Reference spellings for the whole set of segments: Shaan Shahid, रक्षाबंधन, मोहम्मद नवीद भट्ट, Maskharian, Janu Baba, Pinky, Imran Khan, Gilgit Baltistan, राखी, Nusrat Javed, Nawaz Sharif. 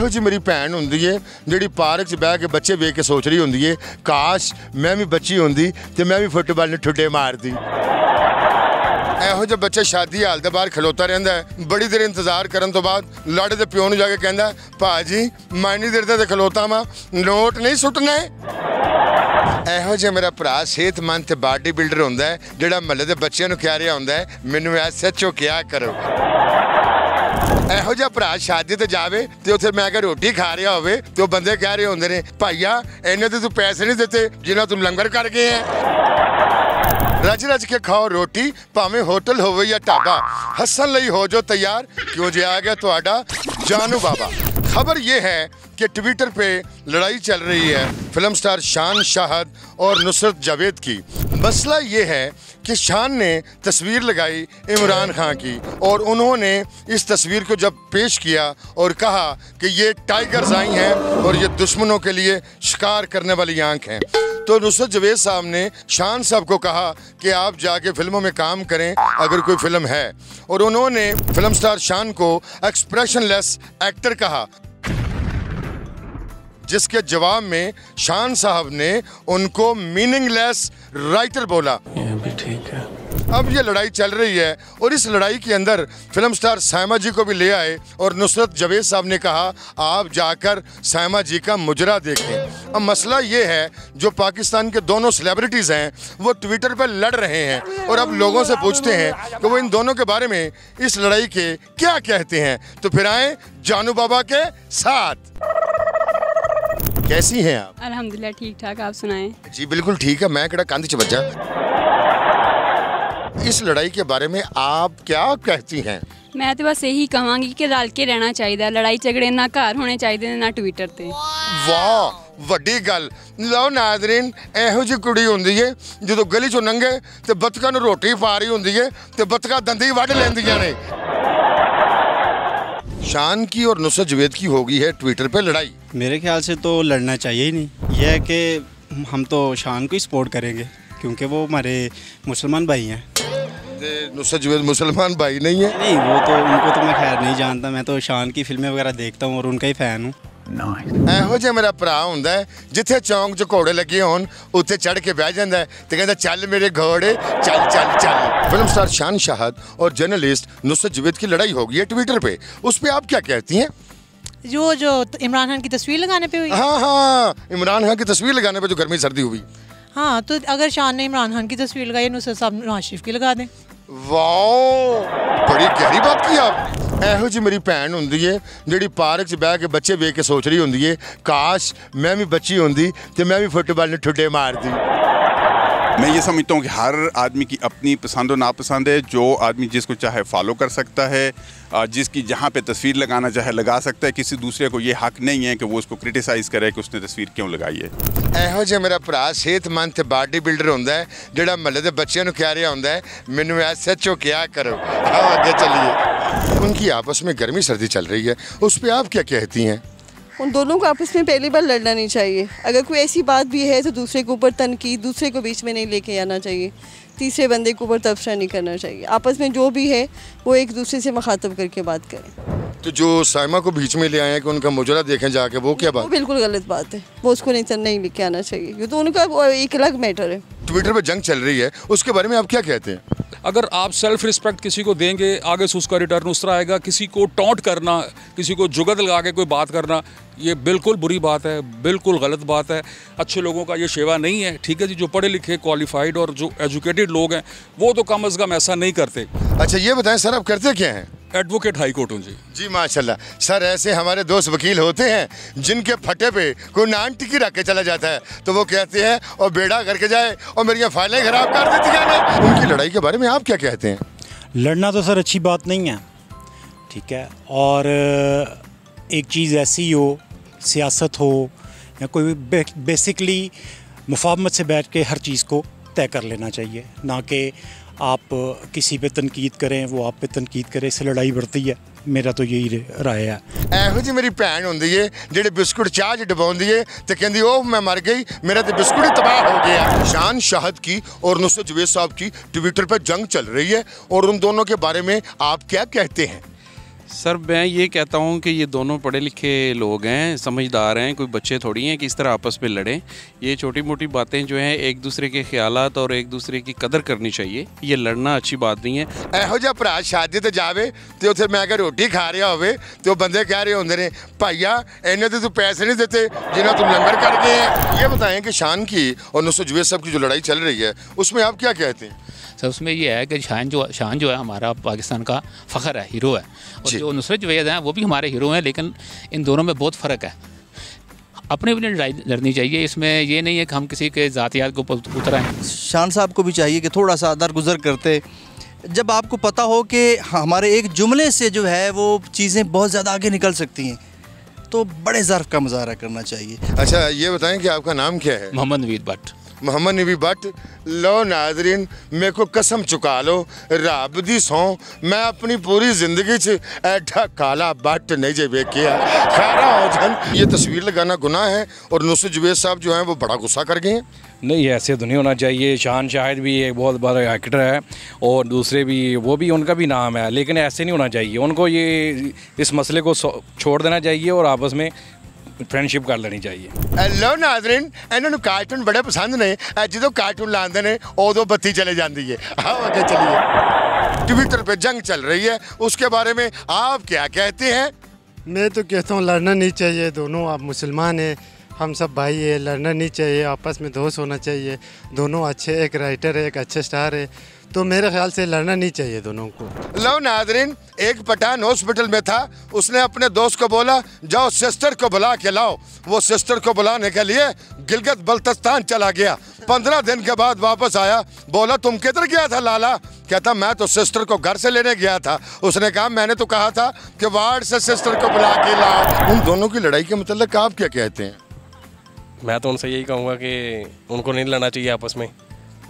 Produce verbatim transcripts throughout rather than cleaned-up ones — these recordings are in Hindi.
ਇਹੋ ਜਿਹੀ ਮੇਰੀ ਭੈਣ ਹੁੰਦੀ ਹੈ ਜਿਹੜੀ ਪਾਰਕ 'ਚ ਬਹਿ ਕੇ ਬੱਚੇ ਵੇਖ ਕੇ ਸੋਚ ਰਹੀ ਹੁੰਦੀ ਹੈ ਕਾਸ਼ ਮੈਂ ਵੀ ਬੱਚੀ ਹੁੰਦੀ ਤੇ ਮੈਂ ਵੀ ਫੁੱਟਬਾਲ ਨਾਲ ਠੁੱਡੇ ਮਾਰਦੀ। ਇਹੋ ਜਿਹੇ ਬੱਚੇ ਸ਼ਾਦੀ ਹਾਲ ਦੇ ਬਾਹਰ ਖਲੋਤਾ ਰਹਿੰਦਾ ਹੈ, ਬੜੀ ਦੇਰ ਇੰਤਜ਼ਾਰ ਕਰਨ ਤੋਂ ਬਾਅਦ ਲਾੜੇ ਦੇ ਪਿਓ ਨੂੰ ਜਾ ਕੇ ਕਹਿੰਦਾ ਭਾਜੀ ਮੈਂ ਨਹੀਂ ਦੇਰ ਤੇ ਖਲੋਤਾ ਵਾਂ, ਨੋਟ ਨਹੀਂ ਸੁੱਟਣਾ। ਇਹੋ ਜਿਹਾ ਮੇਰਾ ਭਰਾ ਸਿਹਤਮੰਦ ਤੇ ਬਾਡੀ ਬਿਲਡਰ ਹੁੰਦਾ ਹੈ ਜਿਹੜਾ ਮਹੱਲੇ ਦੇ ਬੱਚਿਆਂ ਨੂੰ ਕਹਿ ਰਿਹਾ ਹੁੰਦਾ ਹੈ ਮੈਨੂੰ ਐਸ ਐਚ ਓ ਕਿਹਾ ਕਰੋ। ਇਹੋ ਜਿਹਾ ਭਰਾ ਸ਼ਾਦੀ ਤੇ ਜਾਵੇ ਤੇ ਉੱਥੇ ਮੈਂ ਕਿਹਾ ਰੋਟੀ ਖਾ ਰਿਹਾ ਹੋਵੇ ਤੇ ਉਹ ਬੰਦੇ ਕਹਿ ਰਹੇ ਹੁੰਦੇ ਨੇ ਭਾਈਆ ਇਹਨੇ ਤੇ ਤੂੰ ਪੈਸੇ ਨਹੀਂ ਦਿੱਤੇ ਜਿਹਨਾਂ ਤੂੰ ਲੰਗਰ ਕਰ ਗਏ ਹੈ। रज रज के खाओ रोटी भावे होटल होवे या ढाबा, हसन लई हो जो तैयार क्यों जे आ गया तुहाडा जानू बाबा। खबर यह है कि ट्विटर पे लड़ाई चल रही है फिल्म स्टार शान शाहिद और नुसरत जावेद की। मसला ये है कि शान ने तस्वीर लगाई इमरान खान की और उन्होंने इस तस्वीर को जब पेश किया और कहा कि ये टाइगर्स आई हैं और ये दुश्मनों के लिए शिकार करने वाली आंख हैं, तो नुसरत जावेद साहब ने शान साहब को कहा कि आप जाके फिल्मों में काम करें अगर कोई फिल्म है, और उन्होंने फिल्म स्टार शान को एक्सप्रेशनलेस एक्टर कहा, जिसके जवाब में शान साहब ने उनको मीनिंगलेस राइटर बोला। ये भी ठीक है। अब ये लड़ाई चल रही है और इस लड़ाई के अंदर फिल्म स्टार सैमा जी को भी ले आए और नुसरत जावेद साहब ने कहा आप जाकर सैमा जी का मुजरा देखें। अब मसला ये है जो पाकिस्तान के दोनों सेलिब्रिटीज़ हैं वो ट्विटर पर लड़ रहे हैं और अब लोगों से पूछते हैं कि वो इन दोनों के बारे में इस लड़ाई के क्या कहते हैं। तो फिर आएँ जानू बाबा के साथ। कैसी हैं आप? अल्हम्दुलिल्लाह ठीक ठाक, आप सुनाएं? जी बिल्कुल ठीक है, मैं कड़ा कांधी चबज्जा। इस लड़ाई के बारे में आप क्या कहती हैं? मैं तो बस यही कहूँगी कि रल के रहना चाहिए, लड़ाई झगड़े ना घर होने चाहिए ना ट्विटर पे। वाह वड्डी गल। लो नाज़रीन इहो जी कुड़ी हुंदी है जो गली चो नंगे तो बतखा नूं रोटी पा रही हुंदी है तो बतखा दंदी वढ लैंदियां ने। शान की और नुसरत जावेद की होगी है ट्विटर पे लड़ाई, मेरे ख्याल से तो लड़ना चाहिए ही नहीं। यह है कि हम तो शान को ही सपोर्ट करेंगे क्योंकि वो हमारे मुसलमान भाई हैं। नुसरत जावेद मुसलमान भाई नहीं है? नहीं, वो तो उनको तो मैं खैर नहीं जानता, मैं तो शान की फिल्में वगैरह देखता हूँ और उनका ही फ़ैन हूँ। ਇਹੋ ਜਿਹਾ ਮੇਰਾ ਭਰਾ ਹੁੰਦਾ ਹੈ ਜਿੱਥੇ ਚੌਂਕ 'ਚ ਘੋੜੇ ਲੱਗੇ ਹੋਣ ਉੱਥੇ ਚੜ ਕੇ ਬਹਿ ਜਾਂਦਾ ਹੈ ਤੇ ਕਹਿੰਦਾ ਚੱਲ ਮੇਰੇ ਘੋੜੇ ਚੱਲ ਚੱਲ ਚੱਲ। फिल्म स्टार शान शाहिद और जर्नलिस्ट नुसरत जावेद की लड़ाई हो गई है ट्विटर पे, उस पर आप क्या कहती हैं? जो जो इमरान खान की तस्वीर लगाने पे हुई। हाँ हाँ, इमरान खान की तस्वीर लगाने पे जो गर्मी सर्दी हुई। हाँ, तो अगर शान ने इमरान खान की तस्वीर लगाई नुसरत साहब नवाज शरीफ की लगा दें। वाह बड़ी गहरी बात की आप। ਇਹੋ ਜਿਹੀ ਮੇਰੀ ਭੈਣ ਹੁੰਦੀ ਹੈ ਜਿਹੜੀ ਪਾਰਕ 'ਚ ਬਹਿ ਕੇ ਬੱਚੇ ਵੇਖ ਕੇ ਸੋਚ ਰਹੀ ਹੁੰਦੀ ਹੈ ਕਾਸ਼ ਮੈਂ ਵੀ ਬੱਚੀ ਹੁੰਦੀ ਤੇ ਮੈਂ ਵੀ ਫੁੱਟਬਾਲ ਨਾਲ ਠੁੱਡੇ ਮਾਰਦੀ। मैं ये समझता हूँ कि हर आदमी की अपनी पसंद और नापसंद है, जो आदमी जिसको चाहे फॉलो कर सकता है, जिसकी जहाँ पे तस्वीर लगाना चाहे लगा सकता है, किसी दूसरे को ये हक नहीं है कि वो उसको क्रिटिसाइज करे कि उसने तस्वीर क्यों लगाई है। ਇਹੋ ਜਿਹਾ ਮੇਰਾ ਭਰਾ ਸਿਹਤਮੰਦ ਤੇ ਬਾਡੀ ਬਿਲਡਰ ਹੁੰਦਾ ਹੈ ਜਿਹੜਾ ਮਹੱਲੇ ਦੇ ਬੱਚਿਆਂ ਨੂੰ ਕਹਿ ਰਿਹਾ ਹੁੰਦਾ ਹੈ ਮੈਨੂੰ ਐਸ ਐਚ ਓ ਕਿਹਾ ਕਰੋ। ਆਓ ਅੱਗੇ ਚਲੀਏ। उनकी आपस में गर्मी सर्दी चल रही है, उस पर आप क्या कहती हैं? उन दोनों को आपस में पहली बार लड़ना नहीं चाहिए, अगर कोई ऐसी बात भी है तो दूसरे के ऊपर तनकीद, दूसरे को बीच में नहीं लेके आना चाहिए, तीसरे बंदे के ऊपर तबसरा नहीं करना चाहिए। आपस में जो भी है वो एक दूसरे से मुखातब करके बात करें। तो जो साइमा को बीच में ले आए हैं कि उनका मुजरा देखें जाके, वो क्या बात? वो बिल्कुल गलत बात है, वो उसको नहीं नहीं लेके आना चाहिए, ये तो उनका एक अलग मैटर है। ट्विटर पर जंग चल रही है, उसके बारे में आप क्या कहते हैं? अगर आप सेल्फ रिस्पेक्ट किसी को देंगे आगे से उसका रिटर्न उस तरह आएगा। किसी को टॉन्ट करना, किसी को जुगत लगा के कोई बात करना, ये बिल्कुल बुरी बात है, बिल्कुल गलत बात है, अच्छे लोगों का ये शेवा नहीं है। ठीक है जी, जो पढ़े लिखे क्वालिफाइड और जो एजुकेटेड लोग हैं वो तो कम अज़ कम ऐसा नहीं करते। अच्छा ये बताएं सर आप करते क्या हैं? एडवोकेट हाई कोर्ट हूँ जी। जी माशाल्लाह। सर ऐसे हमारे दोस्त वकील होते हैं जिनके फटे पे कोई नान टिकी रख के चला जाता है तो वो कहते हैं और बेड़ा करके जाए और मेरी फाइलें ख़राब कर देती है। उनकी लड़ाई के बारे में आप क्या कहते हैं? लड़ना तो सर अच्छी बात नहीं है, ठीक है, और एक चीज़ ऐसी हो, सियासत हो या कोई बे, बेसिकली मुफाहमत से बैठ के हर चीज़ को तय कर लेना चाहिए, ना कि आप किसी पे तनकीद करें वो आप पे तनकीद करे, इससे लड़ाई बढ़ती है। मेरा तो यही राय है। ਇਹੋ ਜਿਹੀ ਮੇਰੀ ਭੈਣ ਹੁੰਦੀ ਏ ਜਿਹੜੇ ਬਿਸਕੁਟ ਚਾਹ 'ਚ ਡਬਾਉਂਦੀ ਏ ਤੇ ਕਹਿੰਦੀ ਉਹ ਮੈਂ ਮਰ ਗਈ ਮੇਰਾ ਤੇ ਬਿਸਕੁਟ ਹੀ ਤਬਾਹ ਹੋ ਗਿਆ। शान शाहिद की और नुसरत जावेद साहब की ट्विटर पर जंग चल रही है और उन दोनों के बारे में आप क्या कहते हैं? सर मैं ये कहता हूँ कि ये दोनों पढ़े लिखे लोग हैं, समझदार हैं, कोई बच्चे थोड़ी हैं कि इस तरह आपस में लड़ें। ये छोटी मोटी बातें जो हैं, एक दूसरे के ख्यालात और एक दूसरे की कदर करनी चाहिए। ये लड़ना अच्छी बात नहीं है। यहो जहा भरा शादी ते जावे ते उत्थे मैं अगर रोटी खा रहा होवे ते बंदे कह रहे होंदे ने भाईया इन्हें तो तू पैसे नहीं देते जिन्हें तुम लंगर कर गए हैं। ये बताएं कि शान की और नुसरत जावेद साहब की जो लड़ाई चल रही है उसमें आप क्या कहते हैं? सर उसमें यह है कि शान जो शान जो है हमारा पाकिस्तान का फ़ख्र है, हीरो है, और जो नुसरत जावेद हैं वो भी हमारे हीरो हैं, लेकिन इन दोनों में बहुत फ़र्क है। अपने भी लड़ाई लड़नी चाहिए, इसमें ये नहीं है कि हम किसी के ज़ातियात को उतराएँ। शान साहब को भी चाहिए कि थोड़ा सा दरगुजर करते, जब आपको पता हो कि हमारे एक जुमले से जो है वो चीज़ें बहुत ज़्यादा आगे निकल सकती हैं, तो बड़े ज़र्फ का मुजाहरा करना चाहिए। अच्छा ये बताएं कि आपका नाम क्या है? मोहम्मद नवीद भट्ट। मोहम्मद नवीद भट्ट, लो नाजरीन मेरे को कसम चुका लो रब दी सौ मैं अपनी पूरी जिंदगी च ऐठा काला भट्ट नहीं जे वेखिया खैरा हो। ये तस्वीर लगाना गुनाह है और नुसरत जावेद साहब जो हैं वो बड़ा गुस्सा कर गए हैं। नहीं ऐसे तो नहीं होना चाहिए। शान शाहिद भी एक बहुत बड़ा एक्टर है और दूसरे भी, वो भी उनका भी नाम है, लेकिन ऐसे नहीं होना चाहिए। उनको ये इस मसले को छोड़ देना चाहिए और आपस में फ्रेंडशिप कर लेनी चाहिए। हेलो नाजरीन, इन्होंने कार्टून बड़े पसंद ने, जो कार्टून लाते हैं उदो बत्ती चले जाती है। हाँ आगे चलिए, ट्विटर पे जंग चल रही है उसके बारे में आप क्या कहते हैं? मैं तो कहता हूँ लड़ना नहीं चाहिए, दोनों आप मुसलमान हैं, हम सब भाई है, लड़ना नहीं चाहिए, आपस में दोस्त होना चाहिए। दोनों अच्छे, एक राइटर है, एक अच्छे स्टार है, तो मेरे ख्याल से लड़ना नहीं चाहिए दोनों को। लो नादरीन, एक पठान हॉस्पिटल में था, उसने अपने दोस्त को बोला जाओ सिस्टर को बुला के लाओ, वो सिस्टर को बुलाने के लिए गिलगित बल्तिस्तान चला गया, पंद्रह दिन के बाद वापस आया, बोला तुम किधर गया था लाला? कहता मैं तो सिस्टर को घर से लेने गया था। उसने कहा मैंने तो कहा था कि वार्ड से सिस्टर को बुला के लाओ। उन दोनों की लड़ाई के मतलब आप क्या कहते हैं? मैं तो उनसे यही कहूँगा कि उनको नहीं लड़ना चाहिए आपस में,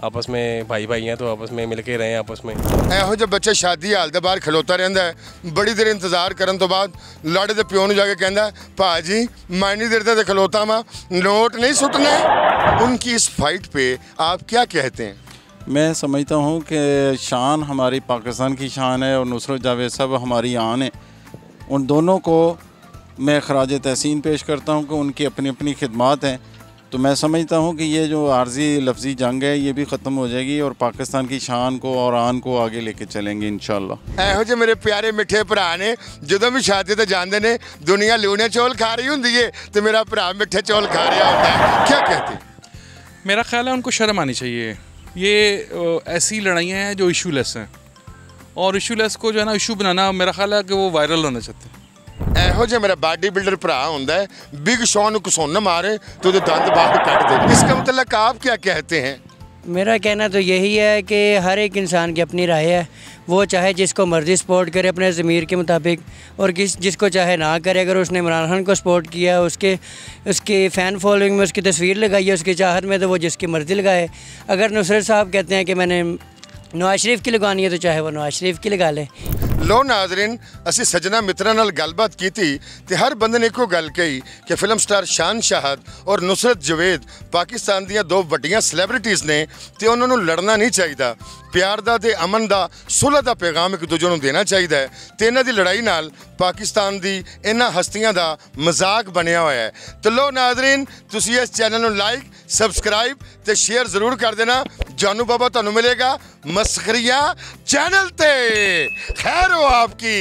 आपस में भाई भाई हैं तो आपस में मिलके रहें। आपस में ऐहो जब बच्चे शादी हाल के बाहर खलोता रहिंदा है, बड़ी देर इंतजार करने तो बाद लाड़े के प्यो नूं जाके कहंदा भाजी मैं नहीं देर तक खलोता मां, नोट नहीं सुटना। उनकी इस फाइट पे आप क्या कहते हैं? मैं समझता हूँ कि शान हमारी पाकिस्तान की शान है और नुसरत जावेद साहब हमारी आन है। उन दोनों को मैं खराज तहसीन पेश करता हूँ कि उनकी अपनी अपनी खिदमात हैं, तो मैं समझता हूँ कि ये जो आर्जी लफ्जी जंग है ये भी ख़त्म हो जाएगी और पाकिस्तान की शान को और आन को आगे लेके चलेंगे इंशाल्लाह। ऐहो जे मेरे प्यारे मिठे भरा ने जदों भी शादी ते जांदे ने, दुनिया लूने चौल खा रही हुंदी है तो मेरा भरा मिठे चौल खा रहा होता है। क्या कहते हैं? मेरा ख्याल है उनको शर्म आनी चाहिए। ये ऐसी लड़ाइयाँ हैं जो इशूलेस हैं और इशूलेस को जो है ना इशू बनाना, मेरा ख्याल है कि वो वायरल होना चाहते हैं। ऐहो जहा मेरा बॉडी बिल्डर भरा होंदा है, बिग शॉन कुसोन मारे तो दंद बाहर काट दे, इसका मतलब आप क्या कहते हैं? मेरा कहना तो यही है कि हर एक इंसान की अपनी राय है, वो चाहे जिसको मर्ज़ी सपोर्ट करे अपने ज़मीर के मुताबिक और किस जिसको चाहे ना करे। अगर उसने इमरान खान को सपोर्ट किया, उसके उसके फ़ैन फॉलोइंग में उसकी तस्वीर लगाई है, उसकी चाहत में, तो वो जिसकी मर्ज़ी लगाए। अगर नुसरत साहब कहते हैं कि मैंने नवाज शरीफ की लगानी है तो चाहे वो नवाज शरीफ की लगा ले। लो नाजरीन, असी सजना मित्रा नाल गलबात की थी ते हर बंदे ने एको गल कही कि फिल्म स्टार शान शाहिद और नुसरत जावेद पाकिस्तान दियाँ दो वड्डियां सलैब्रिटीज़ ने ते उन्होंने लड़ना नहीं चाहिए, प्यार दा ते अमन दा सुलह दा पैगाम एक दूजे नूं देना चाहिए है। तो इन्हां दी लड़ाई नाल पाकिस्तान दी इन्हां हस्तियां दा मजाक बनया होया है। तो लो नाजरीन, तुसीं इस चैनल नूं लाइक सबसक्राइब ते शेयर ज़रूर कर देना। जानू बाबा तुहानूं मिलेगा मस्खरिया चैनल ते, खैर हो आपकी।